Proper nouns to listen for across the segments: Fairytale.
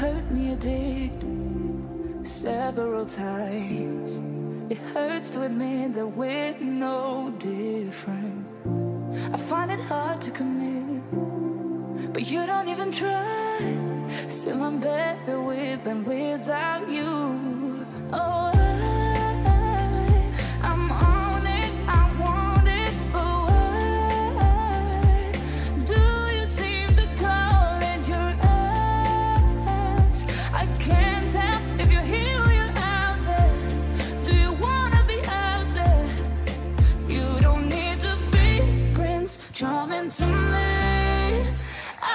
hurt me, it did, several times. It hurts to admit that we're no different. I find it hard to commit, but you don't even try. Still I'm better with than without you. Oh, I'm on it, I want it, but why do you seem to call it your ass? I can't tell if you're here or you're out there. Do you wanna be out there? You don't need to be Prince Charming to me.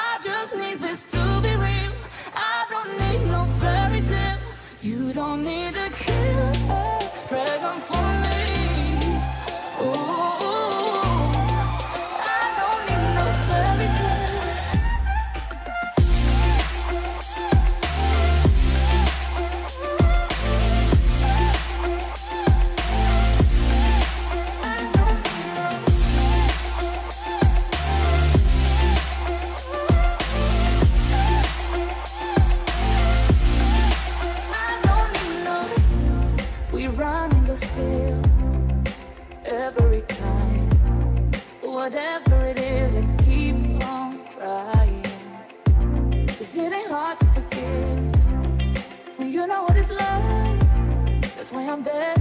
I just need this to be real. I don't need no fairy tale. You don't need a killer dragon for me. Whatever it is, I keep on trying. 'Cause it ain't hard to forgive when you know what it's like. That's why I'm better.